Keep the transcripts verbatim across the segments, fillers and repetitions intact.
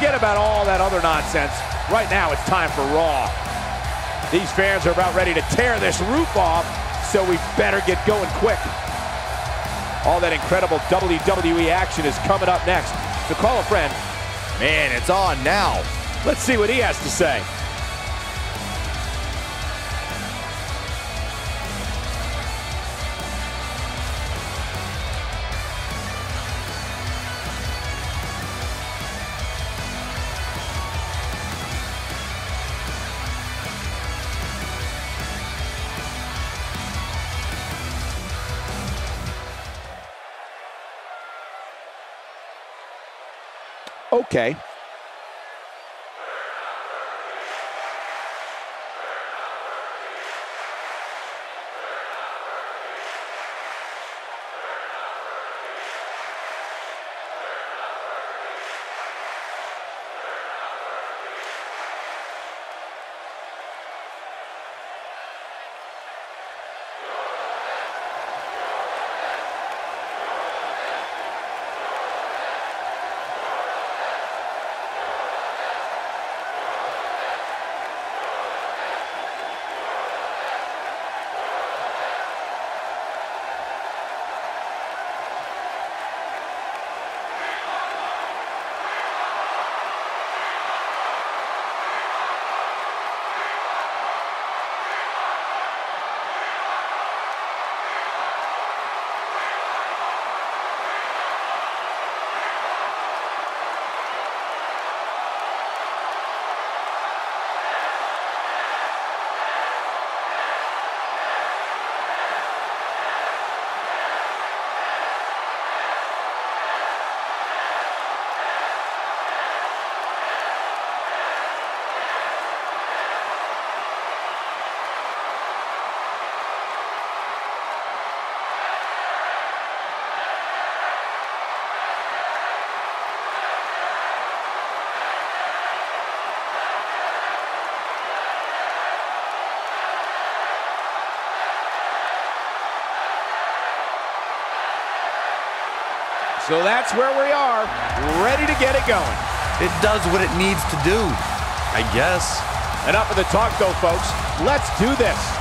Forget about all that other nonsense. Right now, it's time for Raw. These fans are about ready to tear this roof off, so we better get going quick. All that incredible W W E action is coming up next. So call a friend. Man, it's on now. Let's see what he has to say. Okay. So that's where we are, ready to get it going. It does what it needs to do, I guess. Enough of the talk, though, folks. Let's do this.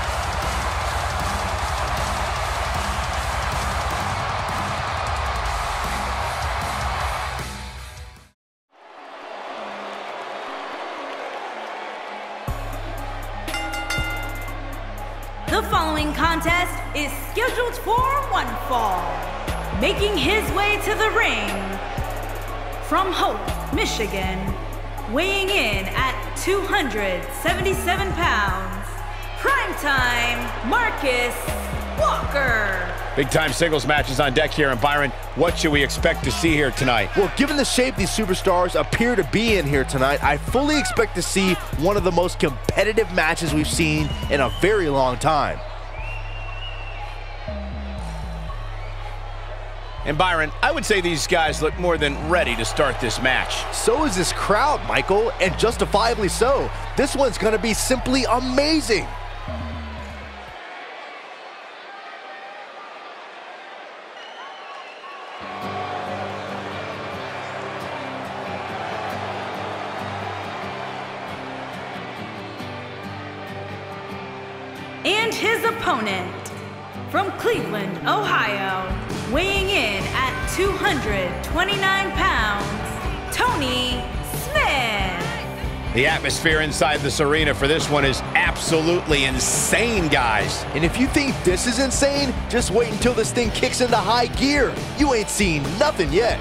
The following contest is scheduled for one fall. Making his way to the ring from Hope, Michigan, weighing in at two hundred seventy-seven pounds, primetime Marcus Walker. Big time singles matches on deck here, and Byron, what should we expect to see here tonight? Well, given the shape these superstars appear to be in here tonight, I fully expect to see one of the most competitive matches we've seen in a very long time. And Byron, I would say these guys look more than ready to start this match. So is this crowd, Michael, and justifiably so. This one's going to be simply amazing. And his opponent from Cleveland, Ohio, weighing in at two hundred twenty-nine pounds, Tony Smith. The atmosphere inside this arena for this one is absolutely insane, guys. And if you think this is insane, just wait until this thing kicks into high gear. You ain't seen nothing yet.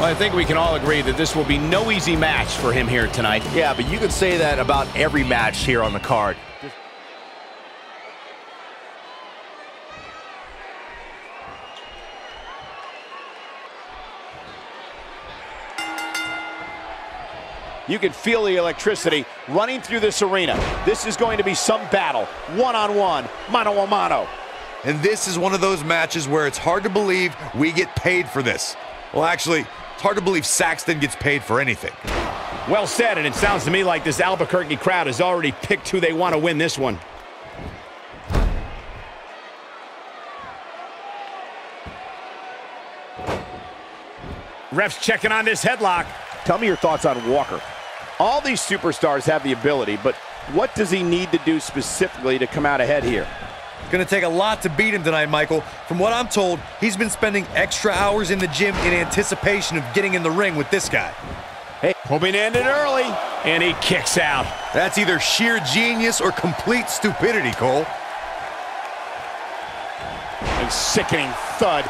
Well, I think we can all agree that this will be no easy match for him here tonight. Yeah, but you could say that about every match here on the card. You can feel the electricity running through this arena. This is going to be some battle, one-on-one, mano-a-mano. And this is one of those matches where it's hard to believe we get paid for this. Well, actually, it's hard to believe Saxton gets paid for anything. Well said, and it sounds to me like this Albuquerque crowd has already picked who they want to win this one. Ref's checking on this headlock. Tell me your thoughts on Walker. All these superstars have the ability, but what does he need to do specifically to come out ahead here? It's going to take a lot to beat him tonight, Michael. From what I'm told, he's been spending extra hours in the gym in anticipation of getting in the ring with this guy. Hey, hoping to end it early, and he kicks out. That's either sheer genius or complete stupidity, Cole. A sickening thud.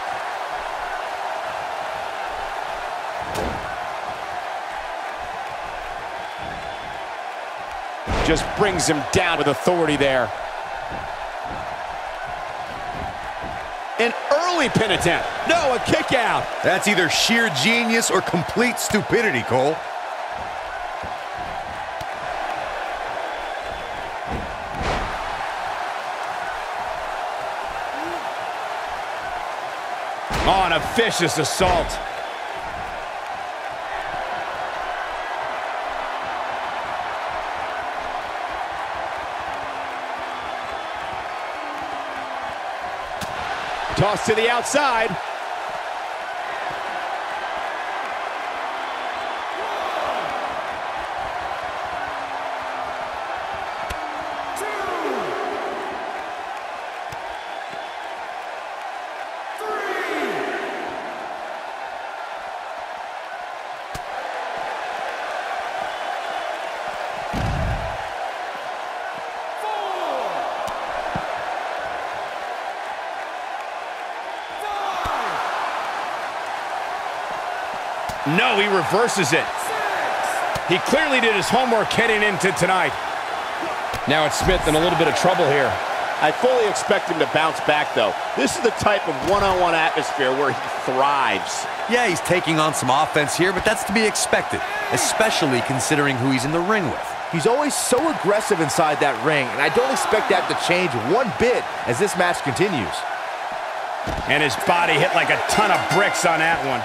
Just brings him down with authority there. An early pin attempt. No, a kick out. That's either sheer genius or complete stupidity, Cole. On oh, a vicious assault. Toss to the outside. No, he reverses it. He clearly did his homework heading into tonight. Now it's Smith in a little bit of trouble here. I fully expect him to bounce back, though. This is the type of one-on-one atmosphere where he thrives. Yeah, he's taking on some offense here, but that's to be expected, especially considering who he's in the ring with. He's always so aggressive inside that ring, and I don't expect that to change one bit as this match continues. And his body hit like a ton of bricks on that one.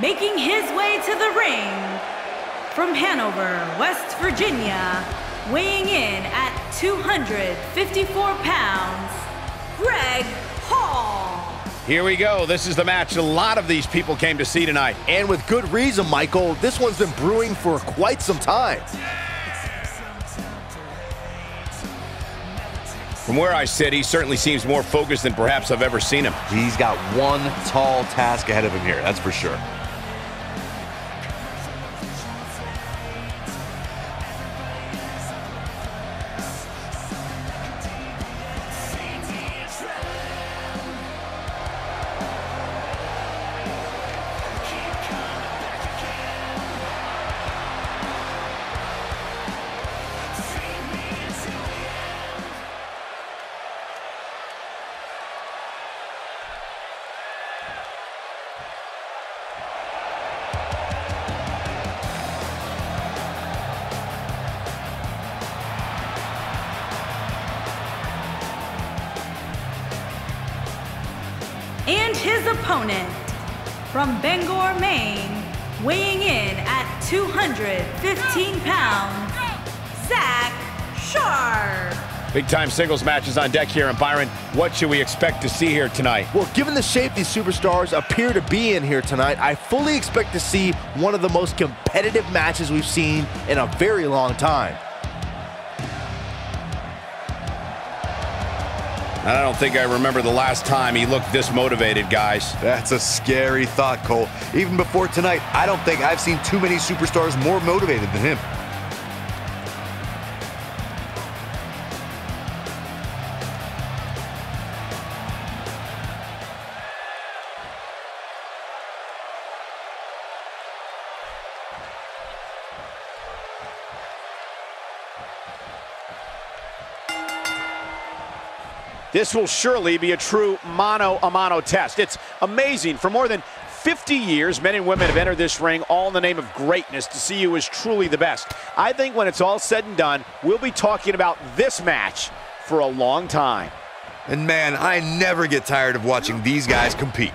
Making his way to the ring from Hanover, West Virginia, weighing in at two hundred fifty-four pounds, Greg Hall. Here we go. This is the match a lot of these people came to see tonight. And with good reason, Michael. This one's been brewing for quite some time. From where I sit, he certainly seems more focused than perhaps I've ever seen him. He's got one tall task ahead of him here, that's for sure. And his opponent, from Bangor, Maine, weighing in at two hundred fifteen pounds, Zach Sharp. Big-time singles matches on deck here. And Byron, what should we expect to see here tonight? Well, given the shape these superstars appear to be in here tonight, I fully expect to see one of the most competitive matches we've seen in a very long time. I don't think I remember the last time he looked this motivated, guys. That's a scary thought, Cole. Even before tonight, I don't think I've seen too many superstars more motivated than him. This will surely be a true mano-a-mano test. It's amazing. For more than fifty years, men and women have entered this ring all in the name of greatness to see who is truly the best. I think when it's all said and done, we'll be talking about this match for a long time. And man, I never get tired of watching these guys compete.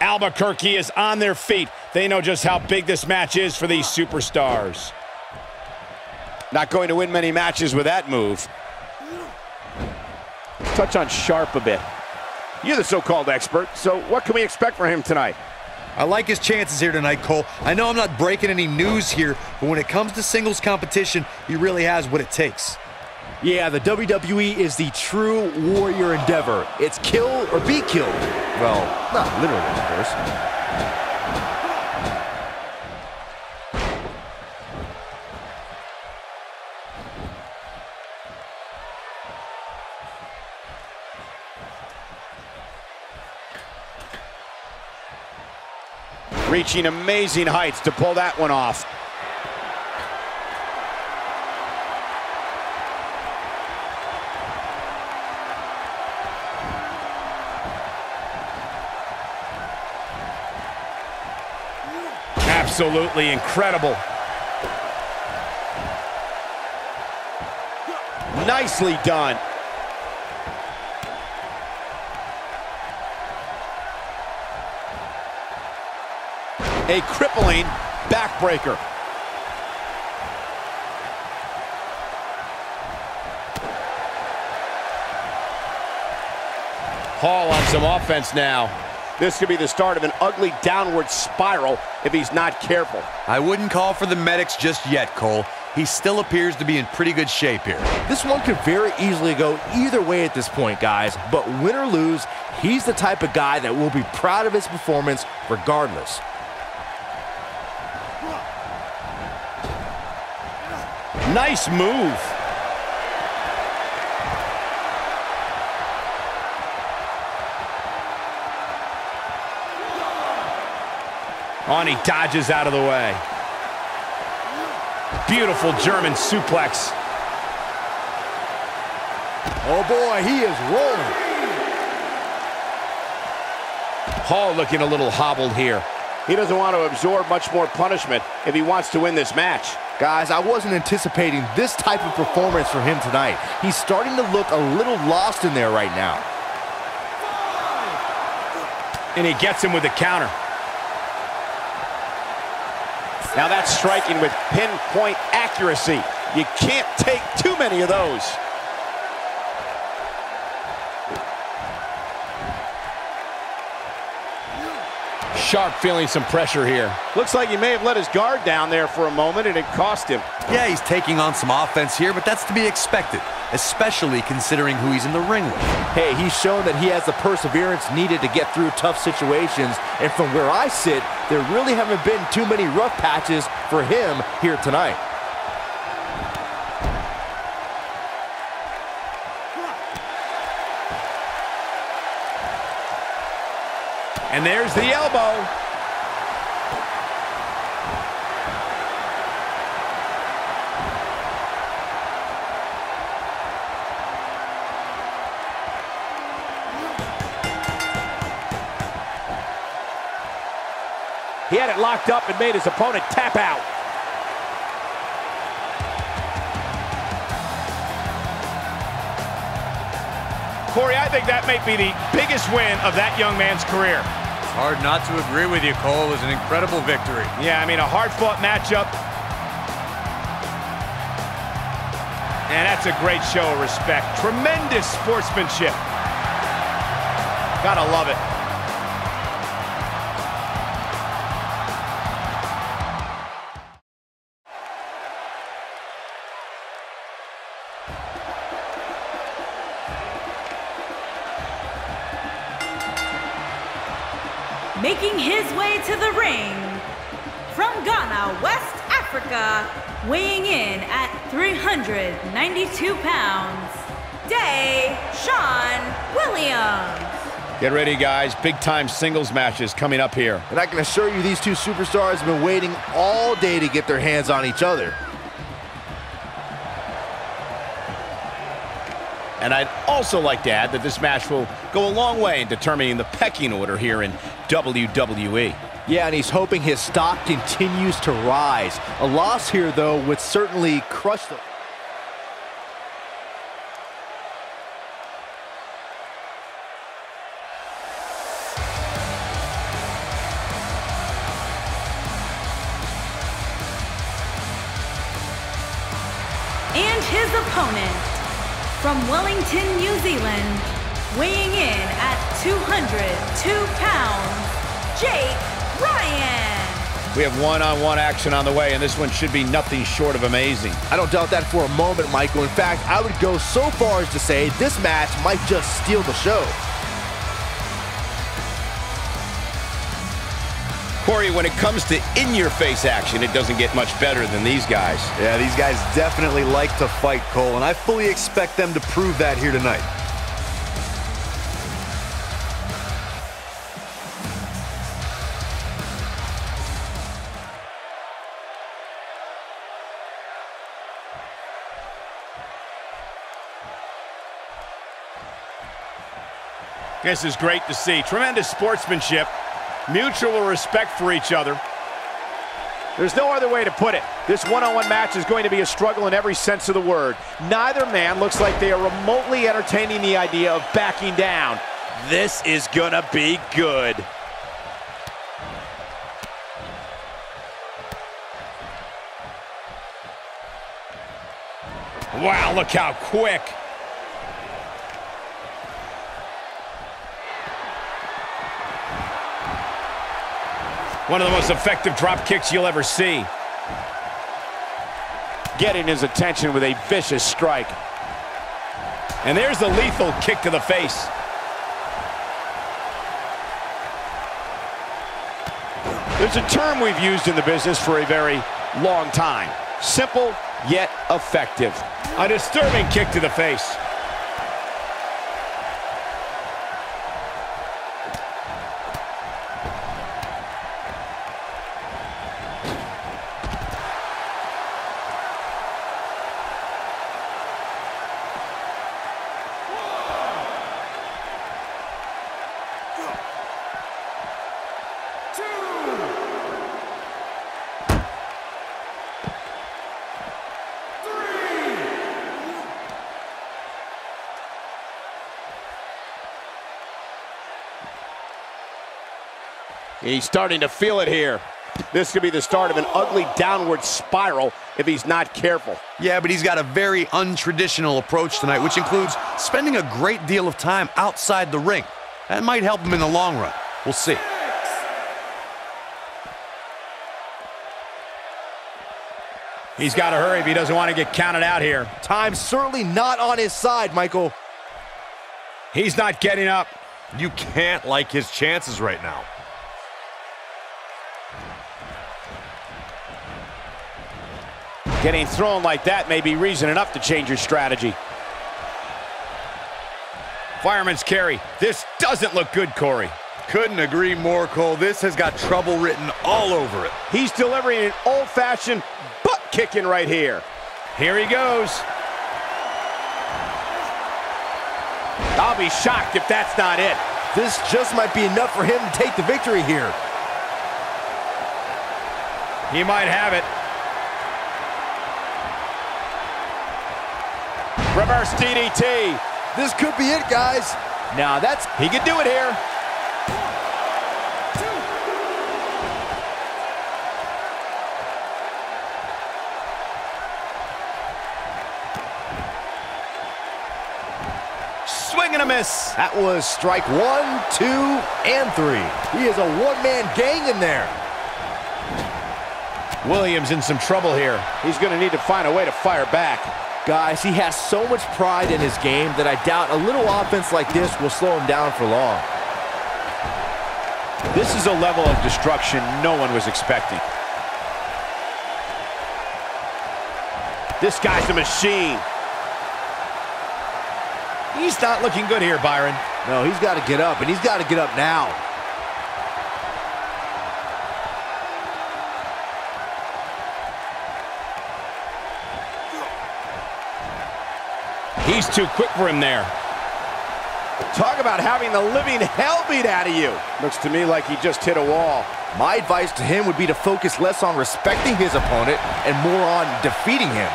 Albuquerque is on their feet. They know just how big this match is for these superstars. Not going to win many matches with that move. Touch on Sharp a bit. You're the so-called expert, so what can we expect from him tonight? I like his chances here tonight, Cole. I know I'm not breaking any news here, but when it comes to singles competition, he really has what it takes. Yeah, the W W E is the true warrior endeavor. It's kill or be killed. Well, not literally, of course. Reaching amazing heights to pull that one off. Absolutely incredible. Nicely done. A crippling backbreaker. Hall on some offense now. This could be the start of an ugly downward spiral if he's not careful. I wouldn't call for the medics just yet, Cole. He still appears to be in pretty good shape here. This one could very easily go either way at this point, guys. But win or lose, he's the type of guy that will be proud of his performance regardless. Nice move. Oh, and he dodges out of the way. Beautiful German suplex. Oh boy, he is rolling. Hall looking a little hobbled here. He doesn't want to absorb much more punishment if he wants to win this match. Guys, I wasn't anticipating this type of performance from him tonight. He's starting to look a little lost in there right now. And he gets him with the counter. Now that's striking with pinpoint accuracy. You can't take too many of those. Sharp feeling some pressure here. Looks like he may have let his guard down there for a moment, and it cost him. Yeah, he's taking on some offense here, but that's to be expected, especially considering who he's in the ring with. Hey, he's shown that he has the perseverance needed to get through tough situations, and from where I sit, there really haven't been too many rough patches for him here tonight. And there's the elbow. He had it locked up and made his opponent tap out. Corey, I think that may be the biggest win of that young man's career. It's hard not to agree with you, Cole. It was an incredible victory. Yeah, I mean, a hard-fought matchup. And that's a great show of respect. Tremendous sportsmanship. Gotta love it. Making his way to the ring, from Ghana, West Africa, weighing in at three hundred ninety-two pounds, Day Sean Williams. Get ready, guys. Big-time singles matches coming up here. And I can assure you these two superstars have been waiting all day to get their hands on each other. And I'd also like to add that this match will go a long way in determining the pecking order here in W W E. Yeah, and he's hoping his stock continues to rise. A loss here, though, would certainly crush them. his opponent, from Wellington, New Zealand, weighing in at two hundred two pounds, Jake Ryan. We have one-on-one action on the way, and this one should be nothing short of amazing. I don't doubt that for a moment, Michael. In fact, I would go so far as to say this match might just steal the show. Corey, when it comes to in-your-face action, it doesn't get much better than these guys. Yeah, these guys definitely like to fight, Cole, and I fully expect them to prove that here tonight. This is great to see. Tremendous sportsmanship. Mutual respect for each other. There's no other way to put it. This one-on-one match is going to be a struggle in every sense of the word. Neither man looks like they are remotely entertaining the idea of backing down. This is gonna be good. Wow, look how quick. One of the most effective drop kicks you'll ever see. Getting his attention with a vicious strike. And there's the lethal kick to the face. There's a term we've used in the business for a very long time. Simple, yet effective. A disturbing kick to the face. He's starting to feel it here. This could be the start of an ugly downward spiral if he's not careful. Yeah, but he's got a very untraditional approach tonight, which includes spending a great deal of time outside the ring. That might help him in the long run. We'll see. He's got to hurry if he doesn't want to get counted out here. Time's certainly not on his side, Michael. He's not getting up. You can't like his chances right now. Getting thrown like that may be reason enough to change your strategy. Fireman's carry. This doesn't look good, Corey. Couldn't agree more, Cole. This has got trouble written all over it. He's delivering an old-fashioned butt-kicking right here. Here he goes. I'll be shocked if that's not it. This just might be enough for him to take the victory here. He might have it. Reverse D D T. This could be it, guys. Now that's, he could do it here. One, swing and a miss. That was strike one, two, and three. He is a one-man gang in there. Williams in some trouble here. He's gonna need to find a way to fire back. Guys, he has so much pride in his game that I doubt a little offense like this will slow him down for long. This is a level of destruction no one was expecting. This guy's a machine. He's not looking good here, Byron. No, he's got to get up, and he's got to get up now. He's too quick for him there. Talk about having the living hell beat out of you. Looks to me like he just hit a wall. My advice to him would be to focus less on respecting his opponent and more on defeating him.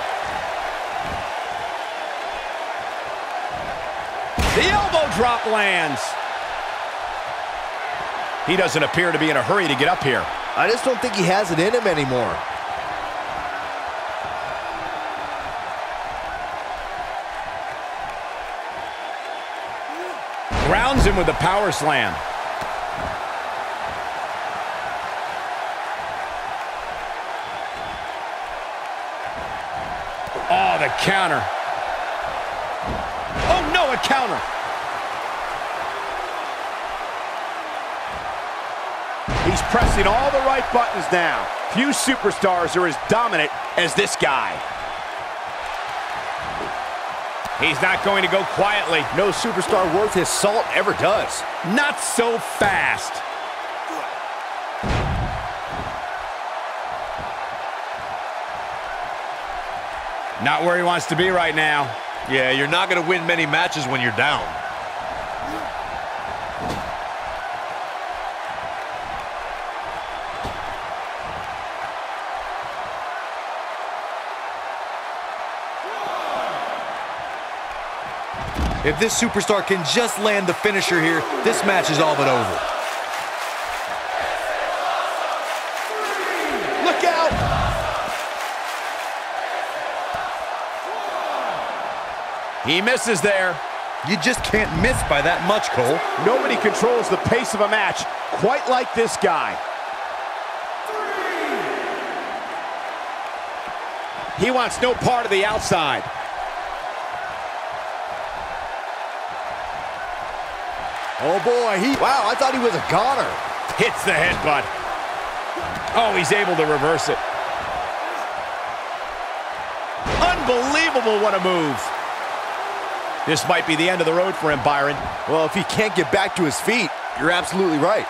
The elbow drop lands. He doesn't appear to be in a hurry to get up here. I just don't think he has it in him anymore. Grounds him with a power slam. Oh, the counter. Oh, no, a counter. He's pressing all the right buttons now. Few superstars are as dominant as this guy. He's not going to go quietly. No superstar worth his salt ever does. Not so fast. Not where he wants to be right now. Yeah, you're not going to win many matches when you're down. If this superstar can just land the finisher here, this match is all but over. Look out! He misses there. You just can't miss by that much, Cole. Nobody controls the pace of a match quite like this guy. He wants no part of the outside. Oh, boy, he... Wow, I thought he was a goner. Hits the headbutt. Oh, he's able to reverse it. Unbelievable, what a move. This might be the end of the road for him, Byron. Well, if he can't get back to his feet, you're absolutely right.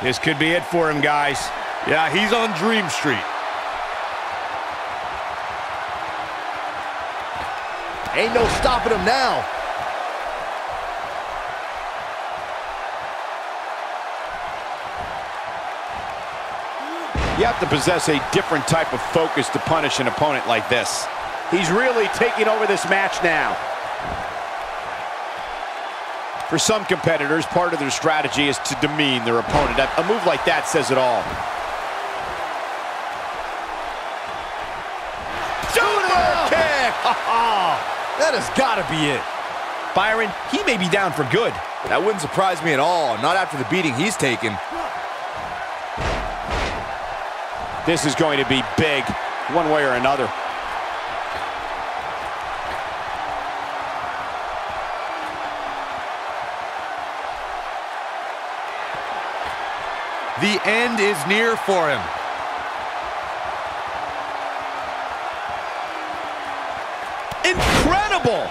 This could be it for him, guys. Yeah, he's on Dream Street. Ain't no stopping him now. You have to possess a different type of focus to punish an opponent like this. He's really taking over this match now. For some competitors, part of their strategy is to demean their opponent. A move like that says it all. That has got to be it. Byron, he may be down for good. That wouldn't surprise me at all, not after the beating he's taken. This is going to be big, one way or another. The end is near for him. Incredible!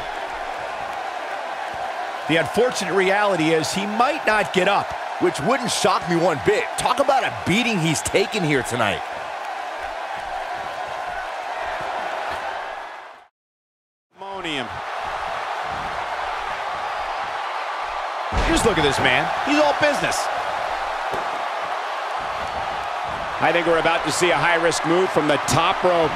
The unfortunate reality is he might not get up, which wouldn't shock me one bit. Talk about a beating he's taken here tonight. Just look at this man. He's all business. I think we're about to see a high-risk move from the top rope.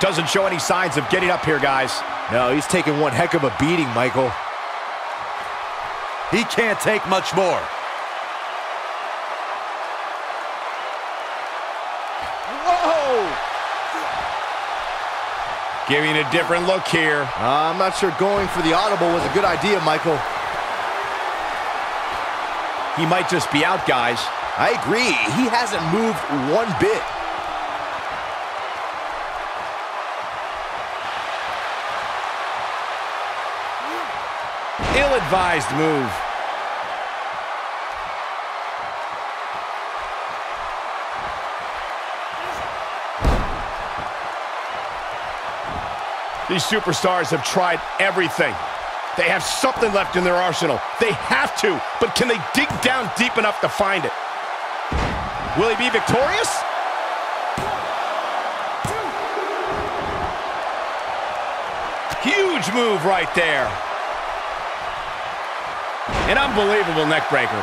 Doesn't show any signs of getting up here, guys. No, he's taking one heck of a beating, Michael. He can't take much more. Whoa! Giving a different look here. Uh, I'm not sure going for the audible was a good idea, Michael. He might just be out, guys. I agree. He hasn't moved one bit. Ill-advised move. These superstars have tried everything. They have something left in their arsenal. They have to, but can they dig down deep enough to find it? Will he be victorious? Huge move right there. An unbelievable neckbreaker.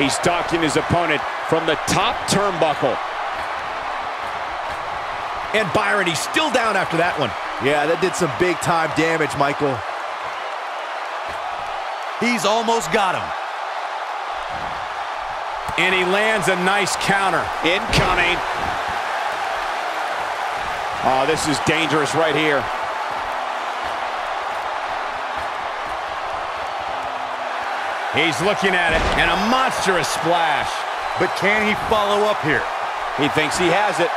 He's stalking his opponent from the top turnbuckle. And Byron, he's still down after that one. Yeah, that did some big-time damage, Michael. He's almost got him. And he lands a nice counter. Incoming. Oh, this is dangerous right here. He's looking at it, and a monstrous splash. But can he follow up here? He thinks he has it.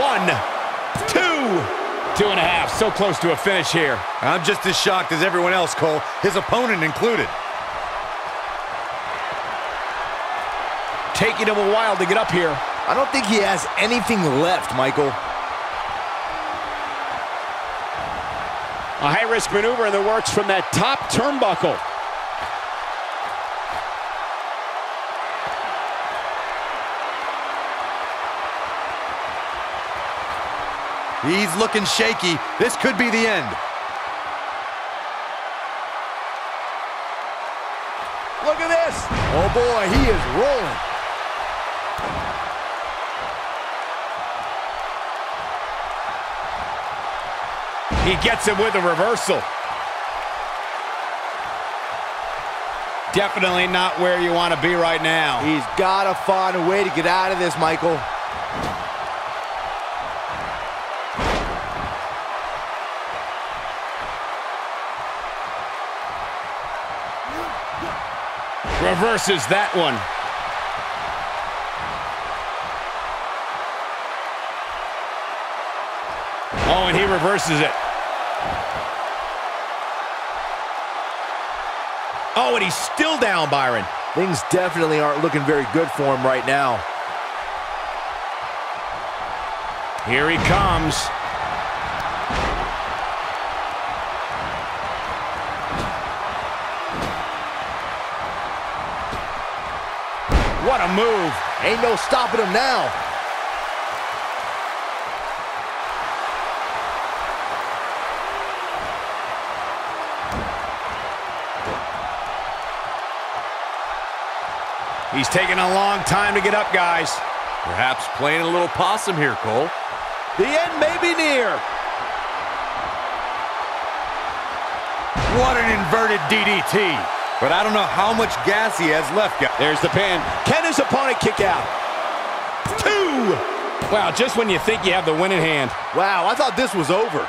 One, two, two and a half. So close to a finish here. I'm just as shocked as everyone else, Cole, his opponent included. Taking him a while to get up here. I don't think he has anything left, Michael. A high-risk maneuver in the works from that top turnbuckle. He's looking shaky. This could be the end. Look at this. Oh, boy, he is rolling. He gets him with a reversal. Definitely not where you want to be right now. He's got to find a way to get out of this, Michael. Reverses that one. Oh, and he reverses it. Oh, and he's still down, Byron. Things definitely aren't looking very good for him right now. Here he comes. What a move. Ain't no stopping him now. He's taking a long time to get up, guys. Perhaps playing a little possum here, Cole. The end may be near. What an inverted D D T. But I don't know how much gas he has left. There's the pin. Can his opponent kick out? Two! Wow, just when you think you have the winning hand. Wow, I thought this was over.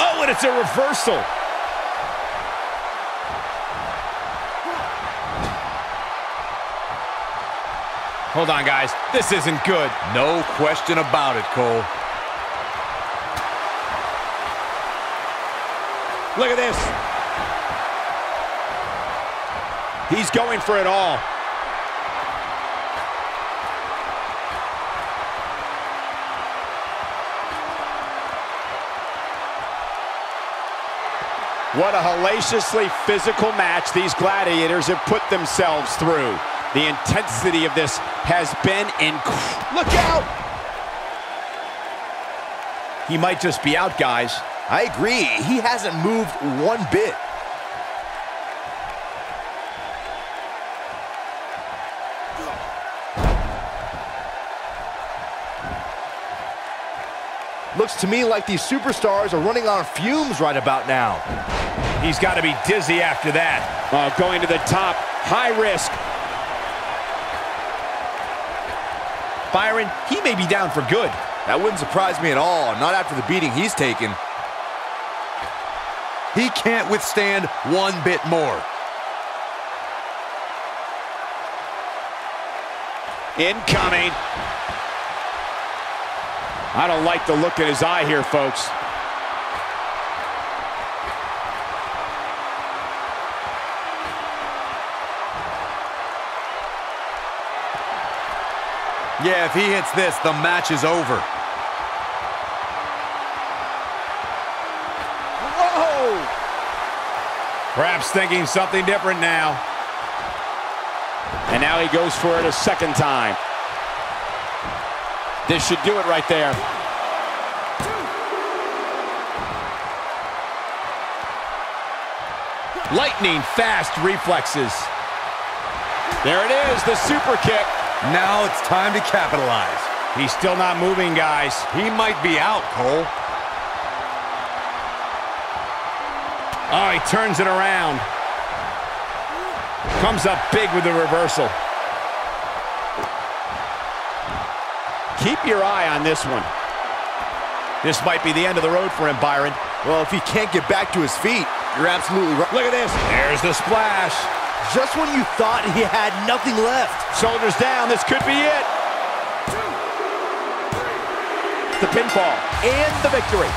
Oh, and it's a reversal. Hold on, guys. This isn't good. No question about it, Cole. Look at this. He's going for it all. What a hellaciously physical match these gladiators have put themselves through. The intensity of this has been incredible. Look out! He might just be out, guys. I agree. He hasn't moved one bit. Looks to me like these superstars are running on fumes right about now. He's got to be dizzy after that. Uh, going to the top, high risk. Byron, he may be down for good. That wouldn't surprise me at all, not after the beating he's taken. He can't withstand one bit more. Incoming. I don't like the look in his eye here, folks. Yeah, if he hits this, the match is over. Whoa! Perhaps thinking something different now. And now he goes for it a second time. This should do it right there. Lightning fast reflexes. There it is, the super kick. Now it's time to capitalize. He's still not moving, guys. He might be out, Cole. Oh, he turns it around. Comes up big with the reversal. Keep your eye on this one. This might be the end of the road for him, Byron. Well, if he can't get back to his feet, you're absolutely right. Look at this. There's the splash. Just when you thought he had nothing left. Shoulders down. This could be it. The pinfall and the victory.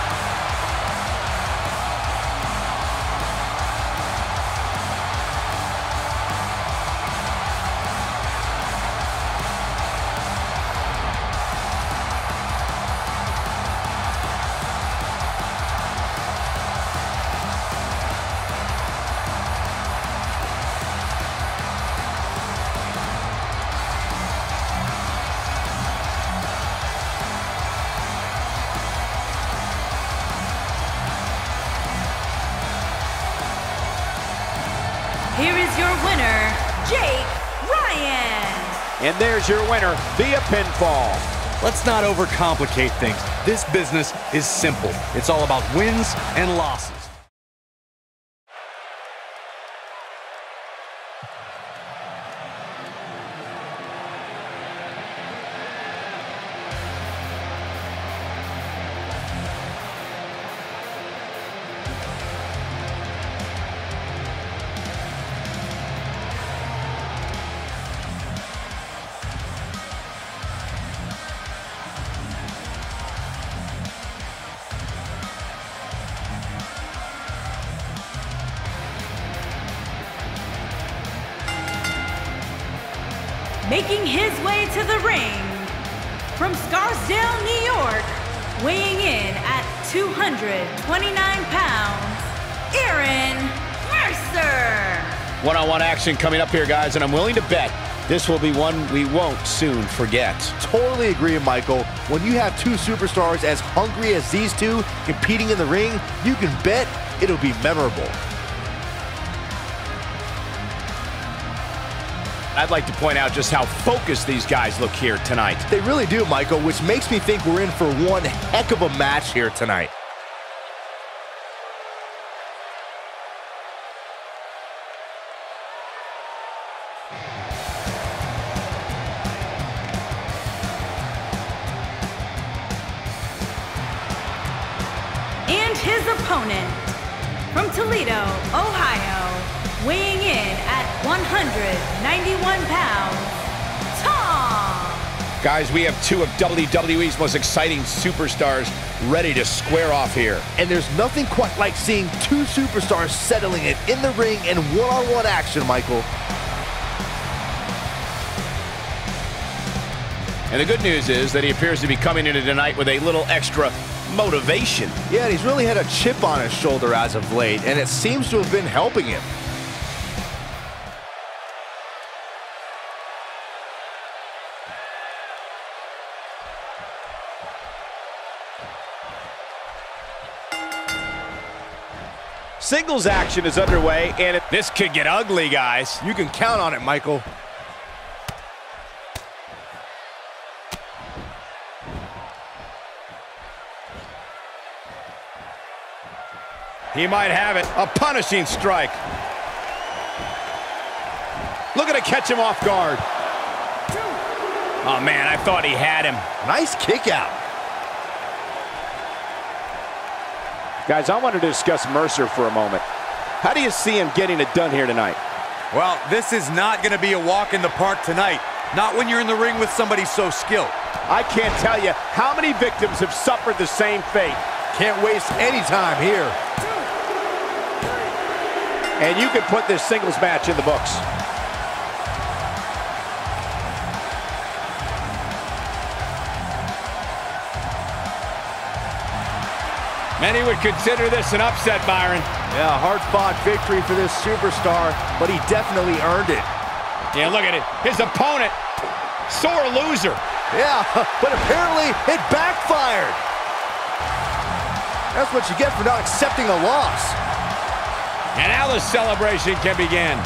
Here is your winner, Jake Ryan. And there's your winner via pinfall. Let's not overcomplicate things. This business is simple. It's all about wins and losses. Making his way to the ring, from Scarsdale, New York, weighing in at two hundred twenty-nine pounds, Aaron Mercer. One-on-one action coming up here, guys, and I'm willing to bet this will be one we won't soon forget. Totally agree, Michael. When you have two superstars as hungry as these two competing in the ring, you can bet it'll be memorable. I'd like to point out just how focused these guys look here tonight. They really do, Michael, which makes me think we're in for one heck of a match here tonight. And his opponent, from Toledo, Ohio, weighing in at one hundred ninety-one pounds, Tom. Guys, we have two of W W E's most exciting superstars ready to square off here. And there's nothing quite like seeing two superstars settling it in the ring in one-on-one action, Michael. And the good news is that he appears to be coming into tonight with a little extra motivation. Yeah, he's really had a chip on his shoulder as of late, and it seems to have been helping him. Singles action is underway, and it, this could get ugly, guys. You can count on it, Michael. He might have it. A punishing strike. Looking to catch him off guard. Oh, man, I thought he had him. Nice kick out. Guys, I wanted to discuss Mercer for a moment. How do you see him getting it done here tonight? Well, this is not going to be a walk in the park tonight. Not when you're in the ring with somebody so skilled. I can't tell you how many victims have suffered the same fate. Can't waste any time here. And you can put this singles match in the books. Many would consider this an upset, Byron. Yeah, hard-fought victory for this superstar, but he definitely earned it. Yeah, look at it. His opponent, sore loser. Yeah, but apparently it backfired. That's what you get for not accepting a loss. And now the celebration can begin.